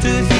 to hear.